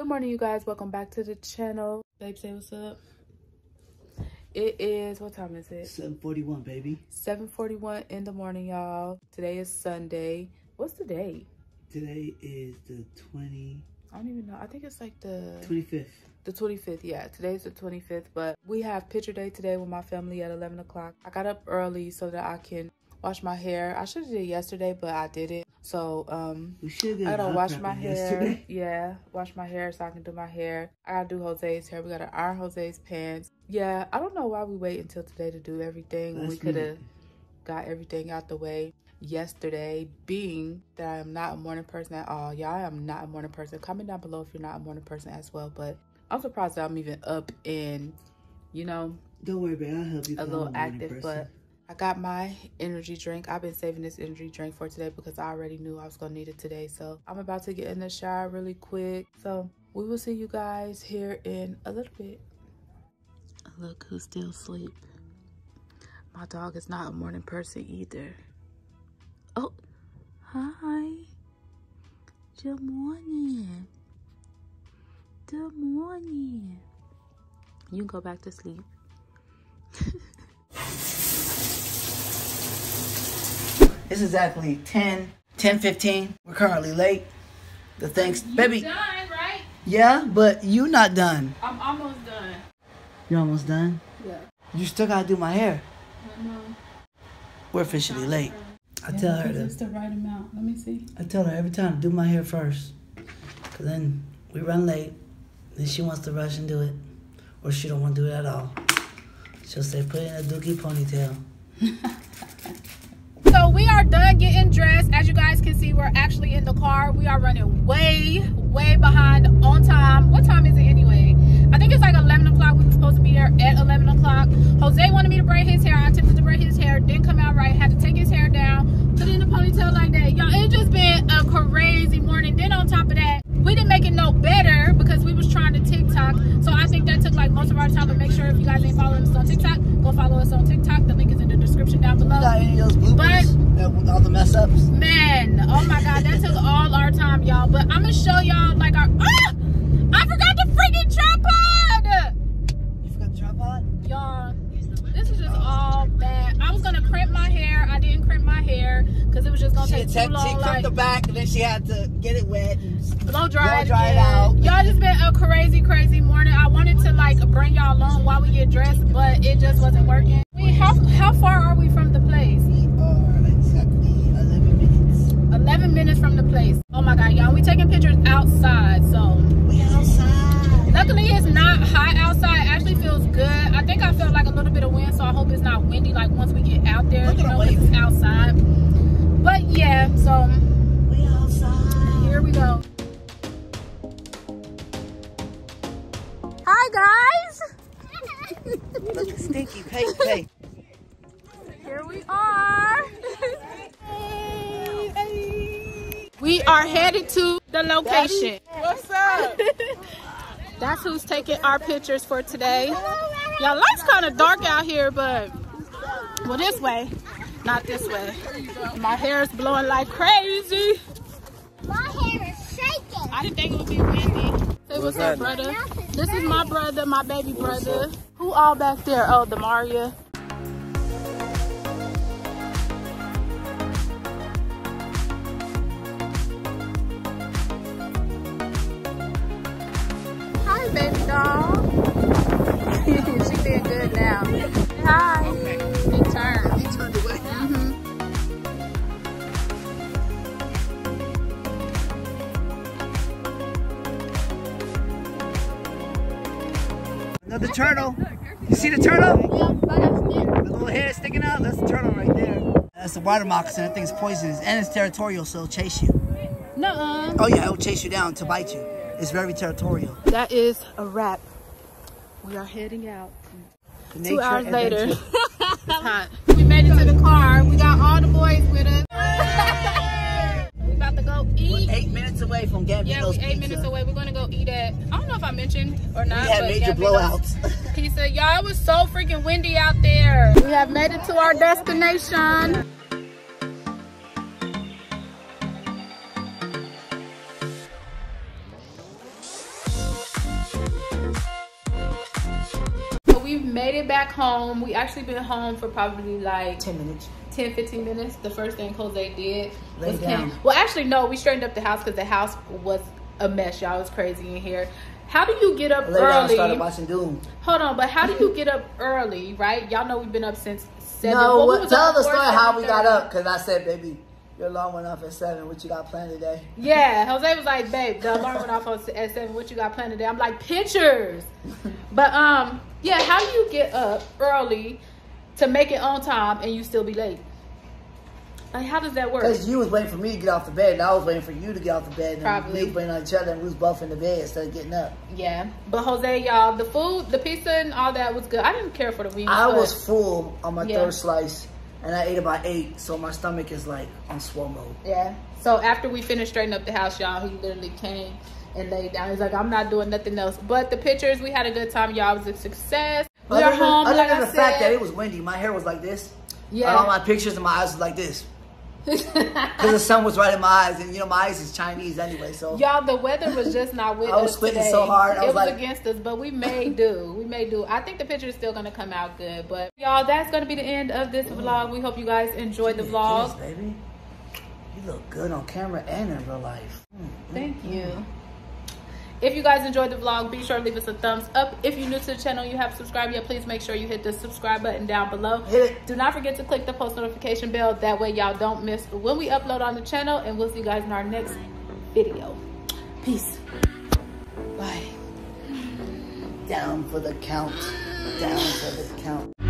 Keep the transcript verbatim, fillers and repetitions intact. Good morning, you guys. Welcome back to the channel. Babe, say what's up. It is, what time is it? seven forty-one, baby. seven forty-one in the morning, y'all. Today is Sunday. What's the date? Today is the twentieth. I don't even know. I think it's like the twenty-fifth. The twenty-fifth, yeah. Today's the twenty-fifth, but we have picture day today with my family at eleven o'clock. I got up early so that I can wash my hair. I should have did it yesterday, but I didn't. So um we I gotta wash my hair. Yesterday. Yeah, wash my hair so I can do my hair. I gotta do Jose's hair. We gotta iron Jose's pants. Yeah, I don't know why we wait until today to do everything. That's we could have got everything out the way yesterday, being that I am not a morning person at all. Y'all, I am not a morning person. Comment down below if you're not a morning person as well, but I'm surprised that I'm even up and, you know, don't worry, babe, I'll help you. A little active, but I got my energy drink. I've been saving this energy drink for today because I already knew I was gonna need it today. So I'm about to get in the shower really quick. So we will see you guys here in a little bit. Look who's still asleep. My dog is not a morning person either. Oh, hi. Good morning. Good morning. You can go back to sleep. It's exactly ten, ten fifteen. We're currently late. The thanks, you baby. Done, right? Yeah, but you not done. I'm almost done. You almost done? Yeah. You still gotta do my hair. I know. We're officially late. I yeah, tell her to. It's the right amount. Let me see. I tell her every time to do my hair first, cause then we run late. Then she wants to rush and do it, or she don't want to do it at all. She'll say, "Put in a dookie ponytail." So we are done getting dressed. As you guys can see, we're actually in the car. We are running way, way behind on time. What time is it anyway? I think it's like eleven o'clock. We were supposed to be there at eleven o'clock. Jose wanted me to braid his hair. I attempted to braid his hair. Didn't come out right. Had to take his hair down. Put it in a ponytail like that. Y'all, it's just been a crazy morning. Then on top of that, we didn't make it no better because we was trying to TikTok. So I think that took like most of our time. But make sure if you guys ain't following us on TikTok, go follow us on TikTok. The link is in the description down below. Got any of those bloopers, all the mess ups? Man, oh my God, that took all our time, y'all. But I'm gonna show y'all like our. Ah! I forgot the freaking tripod. You forgot the tripod? Y'all, this is just all bad. I was gonna crimp my hair. I didn't crimp my hair because it was just gonna she take too long. She crimped like, the back, and then she had to get it wet, and blow dry, blow dry it, it out. Y'all, just been a crazy, crazy morning. I wanted to like bring y'all along while we get dressed, but it just wasn't working. We, how how far are we from the place? We are exactly eleven minutes. eleven minutes from the place. Oh my God, y'all, we taking pictures outside, so. Luckily, it's not hot outside. It actually feels good. I think I felt like a little bit of wind, so I hope it's not windy like once we get out there. You know, it's outside. But yeah, so we outside. Here we go. Hi guys. Look, stinky paint paint. Here we are. Hey, hey. We are headed to the location. What's up? That's who's taking our pictures for today. Y'all, life's kind of dark out here, but, well, this way, not this way. My hair is blowing like crazy. My hair is shaking. I didn't think it would be windy. Say what's up, brother. This is my brother, my baby brother. Who all back there? Oh, Demaria. Baby doll. She did good now. Hi. Okay. He turned. He turned away. Mm-hmm. Another turtle. You see the turtle? The little head sticking out? That's the turtle right there. That's the water moccasin. That thing's poisonous. And it's territorial, so it'll chase you. Nuh-uh. Oh, yeah, it'll chase you down to bite you. It's very territorial. That is a wrap. We are heading out. Two hours later. It's hot. We made it to the car. We got all the boys with us. We about to go eat. We're eight minutes away from Gambino's Pizza. Yeah, we're eight pizza. minutes away. We're going to go eat at, I don't know if I mentioned or not. We had major blowouts. Pizza. Y'all, it was so freaking windy out there. We have made it to our destination. made it back home. We actually been home for probably like ten minutes. ten, fifteen minutes. The first thing Jose did Lay was down. Well, actually, no, we straightened up the house because the house was a mess. Y'all, was crazy in here. How do you get up Lay early? Down, started watching Doom. Hold on, but how do you get up early, right? Y'all know we've been up since seven. No, well, we tell the story how we got up, because I said, baby, your alarm went off at seven. What you got planned today? Yeah, Jose was like, babe, the alarm went off at seven. What you got planned today? I'm like, pictures. But um, yeah, how do you get up early to make it on time and you still be late? Like, how does that work? Because you was waiting for me to get off the bed, and I was waiting for you to get off the bed. And probably. We were waiting on each other, and we was both in the bed instead of getting up. Yeah. But, Jose, y'all, the food, the pizza and all that was good. I didn't care for the wings. I was full on my yeah. third slice, and I ate about eight, so my stomach is, like, on swole mode. Yeah. So, after we finished straightening up the house, y'all, he literally came and laid down. He's like, I'm not doing nothing else. But the pictures, we had a good time, y'all. It was a success. We other are than, home, other like than I the said, fact that it was windy. My hair was like this. Yeah. All my pictures and my eyes was like this. Because the sun was right in my eyes, and you know my eyes is Chinese anyway. So y'all, the weather was just not with us. I was squinting so hard. I it was, was like... against us, but we may do. We may do. I think the picture is still gonna come out good. But y'all, that's gonna be the end of this Ooh. vlog. We hope you guys enjoyed the vlog. Kiss, baby, you look good on camera and in real life. Mm-hmm. Thank you. If you guys enjoyed the vlog, be sure to leave us a thumbs up. If you're new to the channel, you haven't subscribed yet, please make sure you hit the subscribe button down below. Hit it. Do not forget to click the post notification bell. That way y'all don't miss when we upload on the channel. And we'll see you guys in our next video. Peace. Bye. Down for the count. Down for the count.